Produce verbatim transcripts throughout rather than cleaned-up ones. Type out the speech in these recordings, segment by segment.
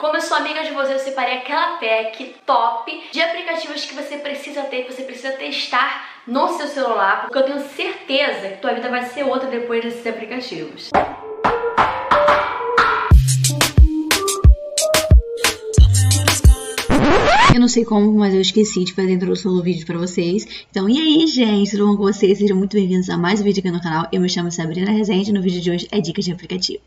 Como eu sou amiga de vocês, eu separei aquela pack top de aplicativos que você precisa ter, que você precisa testar no seu celular, porque eu tenho certeza que tua vida vai ser outra depois desses aplicativos. Eu não sei como, mas eu esqueci de fazer a introdução do vídeo pra vocês. Então, e aí, gente? Tudo bom com vocês? Sejam muito bem-vindos a mais um vídeo aqui no canal. Eu me chamo Sabrina Rezende e no vídeo de hoje é dicas de aplicativos.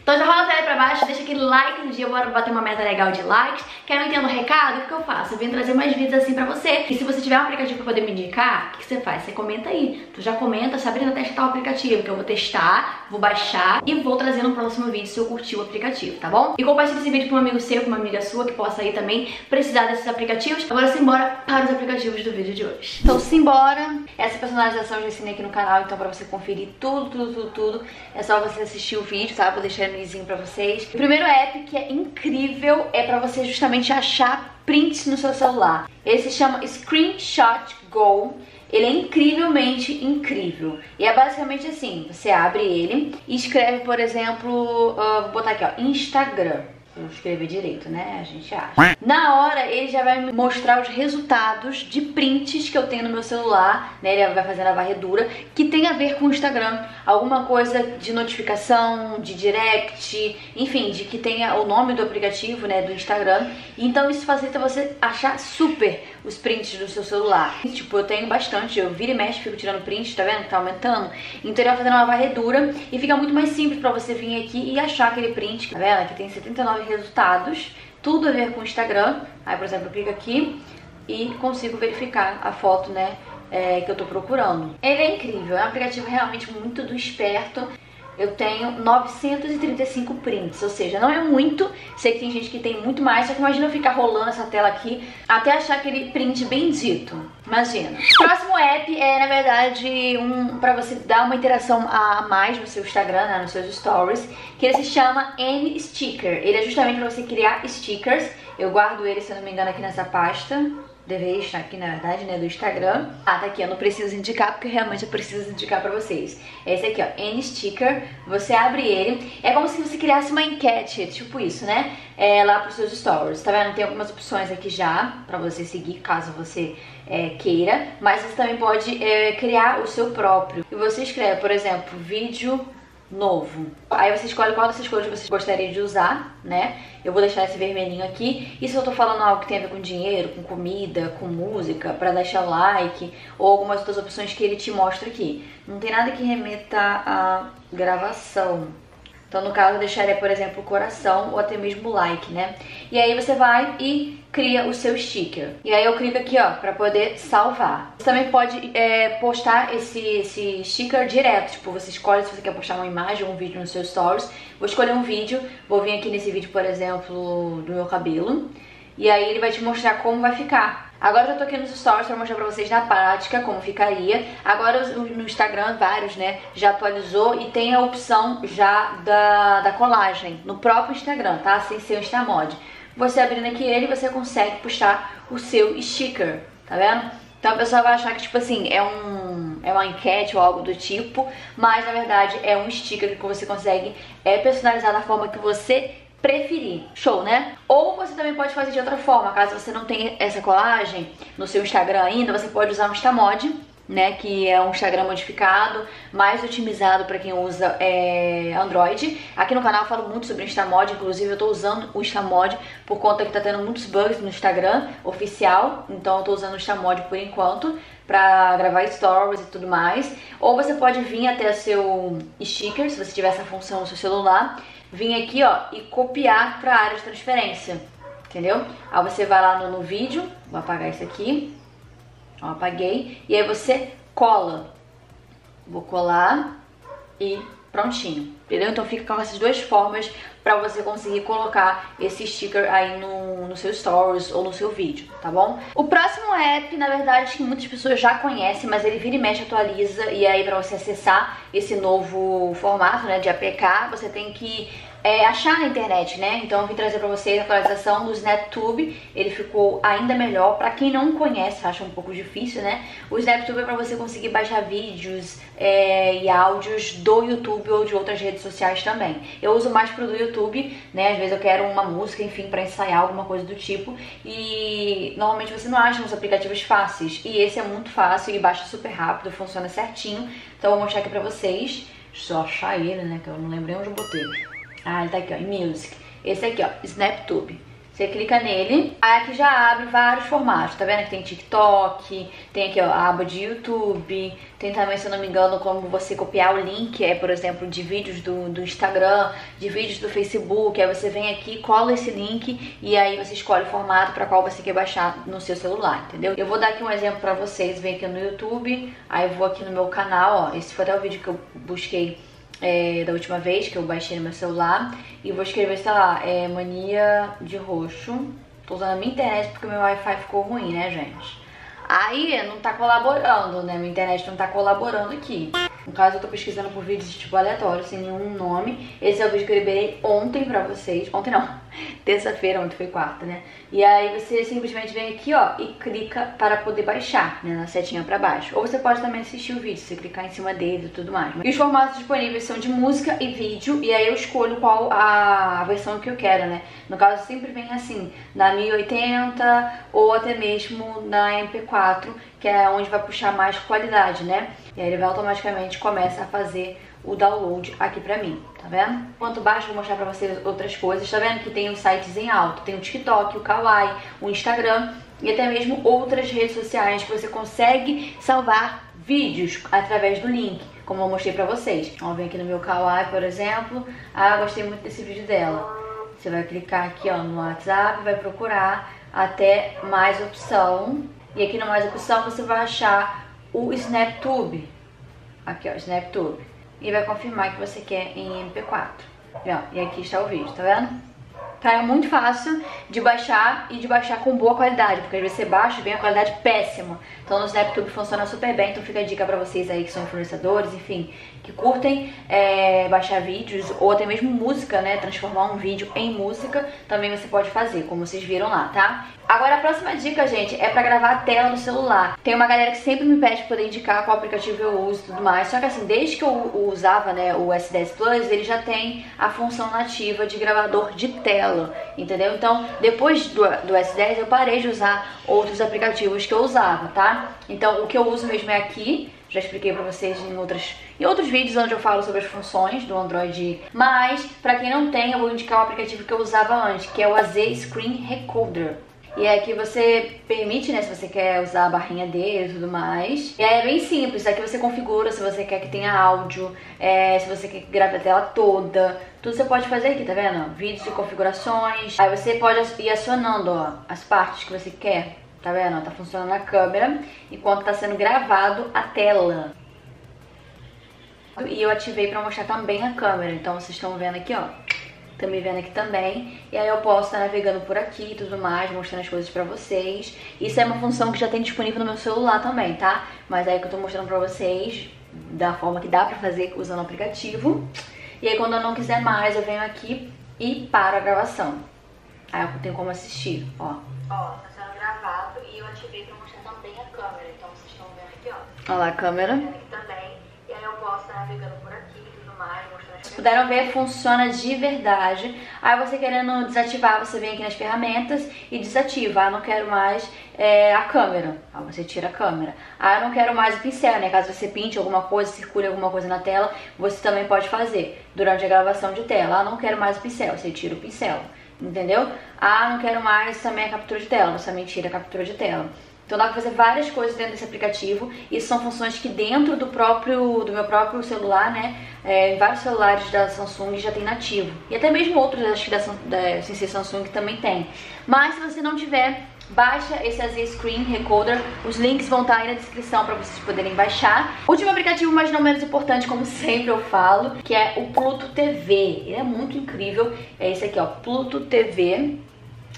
Então já rola a tela pra baixo, deixa aquele like no dia, bora bater uma meta legal de likes. Quer me entender o recado? O que eu faço? Eu vim trazer mais vídeos assim pra você. E se você tiver um aplicativo pra poder me indicar, o que você faz? Você comenta aí. Tu já comenta, Sabrina, testa tal aplicativo, que eu vou testar, vou baixar e vou trazer no próximo vídeo se eu curtir o aplicativo, tá bom? E compartilha esse vídeo com um amigo seu, com uma amiga sua, que possa aí também precisar desses aplicativos. Agora simbora para os aplicativos do vídeo de hoje. Então simbora! Essa personalização eu já ensinei aqui no canal, então pra você conferir tudo, tudo, tudo, tudo, é só você assistir o vídeo, tá? Vou deixar linkzinho pra vocês. O primeiro app que é incrível é pra você justamente achar prints no seu celular. Esse se chama Screenshot Go. Ele é incrivelmente incrível. E é basicamente assim, você abre ele e escreve, por exemplo, uh, vou botar aqui, ó, Instagram. Vou escrever direito, né? A gente acha. Na hora, ele já vai me mostrar os resultados de prints que eu tenho no meu celular, né? Ele vai fazendo a varredura, que tem a ver com o Instagram. Alguma coisa de notificação, de direct, enfim, de que tenha o nome do aplicativo, né? Do Instagram. Então, isso facilita você achar super os prints do seu celular. Tipo, eu tenho bastante. Eu viro e mexo, fico tirando print, tá vendo? Tá aumentando. Então, ele vai fazendo uma varredura e fica muito mais simples pra você vir aqui e achar aquele print. Tá vendo? Aqui tem setenta e nove resultados, tudo a ver com o Instagram. Aí, por exemplo, eu clico aqui e consigo verificar a foto, né, é, que eu tô procurando. Ele é incrível, é um aplicativo realmente muito do esperto. Eu tenho novecentos e trinta e cinco prints, ou seja, não é muito. Sei que tem gente que tem muito mais, só que imagina eu ficar rolando essa tela aqui até achar aquele print bendito. Imagina. O próximo app é, na verdade, um pra você dar uma interação a mais no seu Instagram, né, nos seus stories, que ele se chama NSticker. Ele é justamente pra você criar stickers. Eu guardo ele, se eu não me engano, aqui nessa pasta. Deveria estar aqui, na verdade, né, do Instagram. Ah, tá aqui, eu não preciso indicar, porque realmente eu preciso indicar pra vocês. Esse aqui, ó, NSticker. Você abre ele. É como se você criasse uma enquete, tipo isso, né? É, lá pros seus stories, tá vendo? Tem algumas opções aqui já, pra você seguir, caso você é, queira. Mas você também pode é, criar o seu próprio. E você escreve, por exemplo, vídeo novo. Aí você escolhe qual dessas cores você gostaria de usar, né? Eu vou deixar esse vermelhinho aqui. E se eu tô falando algo que tem a ver com dinheiro, com comida, com música, pra deixar like, ou algumas outras opções que ele te mostra aqui. Não tem nada que remeta à gravação. Então, no caso, eu deixaria, por exemplo, coração ou até mesmo like, né? E aí você vai e cria o seu sticker. E aí eu clico aqui, ó, pra poder salvar. Você também pode é, postar esse, esse sticker direto. Tipo, você escolhe se você quer postar uma imagem ou um vídeo nos seus stories. Vou escolher um vídeo. Vou vir aqui nesse vídeo, por exemplo, do meu cabelo. E aí ele vai te mostrar como vai ficar. Agora eu tô aqui nos stories pra mostrar pra vocês na prática como ficaria. Agora no Instagram, vários, né, já atualizou e tem a opção já da, da colagem no próprio Instagram, tá? Sem ser o InstaMod. Você abrindo aqui ele, você consegue puxar o seu sticker, tá vendo? Então a pessoa vai achar que, tipo assim, é, um, é uma enquete ou algo do tipo, mas na verdade é um sticker que você consegue é, personalizar da forma que você preferir. Show, né? Ou você também pode fazer de outra forma, caso você não tenha essa colagem no seu Instagram ainda, você pode usar um InstaMod, né, que é um Instagram modificado, mais otimizado para quem usa é, Android. Aqui no canal eu falo muito sobre InstaMod, inclusive eu tô usando o InstaMod por conta que tá tendo muitos bugs no Instagram oficial, então eu tô usando o InstaMod por enquanto pra gravar stories e tudo mais. Ou você pode vir até o seu sticker, se você tiver essa função no seu celular, vir aqui, ó, e copiar pra área de transferência, entendeu? Aí você vai lá no, no vídeo, vou apagar isso aqui. Ó, apaguei. E aí você cola. Vou colar e prontinho, entendeu? Então fica com essas duas formas pra você conseguir colocar esse sticker aí no, no seu stories ou no seu vídeo, tá bom? O próximo app, na verdade, que muitas pessoas já conhecem, mas ele vira e mexe, atualiza. E aí pra você acessar esse novo formato, né, de A P K, você tem que é, achar na internet, né? Então eu vim trazer pra vocês a atualização do SnapTube. Ele ficou ainda melhor. Pra quem não conhece, acha um pouco difícil, né? O SnapTube é pra você conseguir baixar vídeos é, e áudios do YouTube ou de outras redes sociais também. Eu uso mais pro do YouTube, né? Às vezes eu quero uma música, enfim, pra ensaiar alguma coisa do tipo. E normalmente você não acha nos aplicativos fáceis. E esse é muito fácil e baixa super rápido, funciona certinho. Então eu vou mostrar aqui pra vocês. Deixa eu achar ele, né? Que eu não lembrei onde eu botei. Ah, ele tá aqui, ó, em Music. Esse aqui, ó, SnapTube. Você clica nele, aí aqui já abre vários formatos, tá vendo? Aqui tem TikTok, tem aqui ó, a aba de YouTube, tem também, se eu não me engano, como você copiar o link, é, por exemplo, de vídeos do, do Instagram, de vídeos do Facebook, aí você vem aqui, cola esse link e aí você escolhe o formato pra qual você quer baixar no seu celular, entendeu? Eu vou dar aqui um exemplo pra vocês, vem aqui no YouTube, aí eu vou aqui no meu canal, ó, esse foi até o vídeo que eu busquei É, da última vez que eu baixei no meu celular. E vou escrever, sei lá, é, Mania de Roxo. Tô usando a minha internet porque meu Wi-Fi ficou ruim, né, gente? Aí não tá colaborando, né? Minha internet não tá colaborando aqui. No caso, eu tô pesquisando por vídeos tipo aleatório, sem nenhum nome. Esse é o vídeo que eu liberei ontem pra vocês. Ontem não, terça-feira, ontem foi quarta, né? E aí você simplesmente vem aqui, ó, e clica para poder baixar, né, na setinha pra baixo. Ou você pode também assistir o vídeo, você clicar em cima dele e tudo mais. E os formatos disponíveis são de música e vídeo. E aí eu escolho qual a versão que eu quero, né? No caso, sempre vem assim, na mil e oitenta ou até mesmo na M P quatro, que é onde vai puxar mais qualidade, né? E aí ele vai automaticamente começa a fazer o download aqui pra mim, tá vendo? Enquanto baixo, vou mostrar pra vocês outras coisas. Tá vendo que tem os sites em alto, tem o TikTok, o Kawaii, o Instagram e até mesmo outras redes sociais que você consegue salvar vídeos através do link, como eu mostrei pra vocês. Vamos ver aqui no meu Kawaii, por exemplo. Ah, gostei muito desse vídeo dela. Você vai clicar aqui, ó, no WhatsApp, vai procurar até mais opção. E aqui no mais opção você vai achar o SnapTube. Aqui, ó, SnapTube. E vai confirmar que você quer em M P quatro. E, ó, e aqui está o vídeo, tá vendo? Tá, é muito fácil de baixar e de baixar com boa qualidade, porque às vezes você baixa e vem a qualidade péssima. Então no SnapTube funciona super bem, então fica a dica pra vocês aí que são influenciadores, enfim, que curtem é, baixar vídeos ou até mesmo música, né, transformar um vídeo em música, também você pode fazer, como vocês viram lá, tá? Agora a próxima dica, gente, é pra gravar a tela no celular. Tem uma galera que sempre me pede pra poder indicar qual aplicativo eu uso e tudo mais, só que assim, desde que eu usava, né, o S dez Plus, ele já tem a função nativa de gravador de tela. Entendeu? Então, depois do, do S dez eu parei de usar outros aplicativos que eu usava, tá? Então, o que eu uso mesmo é aqui. Já expliquei pra vocês em, outras, em outros vídeos onde eu falo sobre as funções do Android. Mas, pra quem não tem, eu vou indicar o aplicativo que eu usava antes, que é o A Z Screen Recorder. E é que você permite, né, se você quer usar a barrinha dele e tudo mais. E aí é bem simples, aqui você configura se você quer que tenha áudio, é, se você quer que grave a tela toda. Tudo você pode fazer aqui, tá vendo? Vídeos e configurações. Aí você pode ir acionando, ó, as partes que você quer. Tá vendo? Tá funcionando a câmera enquanto tá sendo gravado a tela. E eu ativei pra mostrar também a câmera, então vocês estão vendo aqui, ó. Estão me vendo aqui também, e aí eu posso estar navegando por aqui e tudo mais, mostrando as coisas pra vocês. Isso é uma função que já tem disponível no meu celular também, tá? Mas aí que eu tô mostrando pra vocês, da forma que dá pra fazer usando o aplicativo. E aí quando eu não quiser mais, eu venho aqui e paro a gravação. Aí eu tenho como assistir, ó. Ó, tá sendo gravado e eu ativei pra mostrar também a câmera, então vocês estão vendo aqui, ó. Olha lá a câmera. Também, e aí eu posso estar navegando por aqui e tudo mais, mostrando. Vocês puderam ver, funciona de verdade. Aí você querendo desativar, você vem aqui nas ferramentas e desativa. Ah, não quero mais é, a câmera. Aí você tira a câmera. Ah, eu não quero mais o pincel, né? Caso você pinte alguma coisa, circule alguma coisa na tela, você também pode fazer durante a gravação de tela. Ah, não quero mais o pincel, você tira o pincel. Entendeu? Ah, não quero mais também a captura de tela, você também tira a captura de tela. Então dá pra fazer várias coisas dentro desse aplicativo. Isso são funções que dentro do, próprio, do meu próprio celular, né? É, vários celulares da Samsung já tem nativo. E até mesmo outros, acho que da, da sem ser Samsung também tem. Mas se você não tiver, baixa esse A Z Screen Recorder. Os links vão estar aí na descrição pra vocês poderem baixar. Último aplicativo, mas não menos importante, como sempre eu falo, que é o Pluto T V. Ele é muito incrível. É esse aqui, ó, Pluto T V.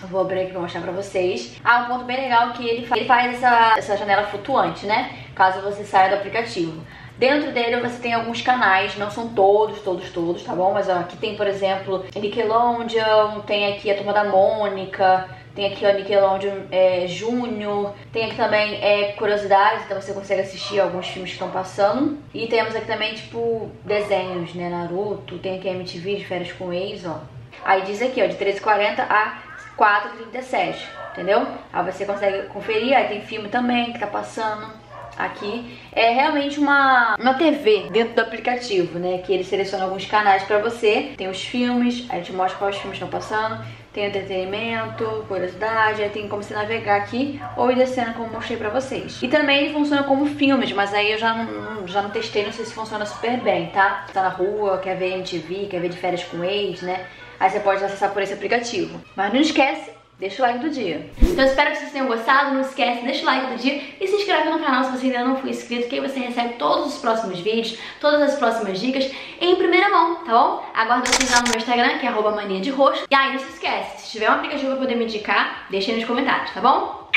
Vou abrir aqui pra mostrar pra vocês. Ah, um ponto bem legal é que ele, fa ele faz essa, essa janela flutuante, né? Caso você saia do aplicativo. Dentro dele você tem alguns canais, não são todos, todos, todos, tá bom? Mas ó, aqui tem, por exemplo, Nickelodeon, tem aqui a Turma da Mônica, tem aqui o Nickelodeon é, Júnior, tem aqui também é, curiosidades, então você consegue assistir alguns filmes que estão passando. E temos aqui também, tipo, desenhos, né, Naruto, tem aqui a M T V de Férias com Ex, ó. Aí diz aqui, ó, de treze e quarenta a quatro e trinta e sete, entendeu? Aí você consegue conferir, aí tem filme também que tá passando. Aqui é realmente uma, uma T V dentro do aplicativo, né? Que ele seleciona alguns canais pra você. Tem os filmes, aí te mostra quais filmes estão passando. Tem entretenimento, curiosidade, aí tem como você navegar aqui ou ir descendo como mostrei pra vocês. E também ele funciona como filmes, mas aí eu já não, já não testei, não sei se funciona super bem, tá? Tá na rua, quer ver M T V, quer ver de férias com ex, né? Aí você pode acessar por esse aplicativo. Mas não esquece, deixa o like do dia. Então espero que vocês tenham gostado, não esquece, deixa o like do dia e se inscreve no canal se você ainda não for inscrito, que aí você recebe todos os próximos vídeos, todas as próximas dicas em primeira mão, tá bom? Aguardo vocês lá no meu Instagram, que é arroba mania de roxo. E aí, não se esquece, se tiver um aplicativo pra poder me indicar, deixa aí nos comentários, tá bom?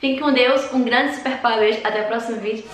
Fiquem com Deus, um grande super parabéns, até o próximo vídeo.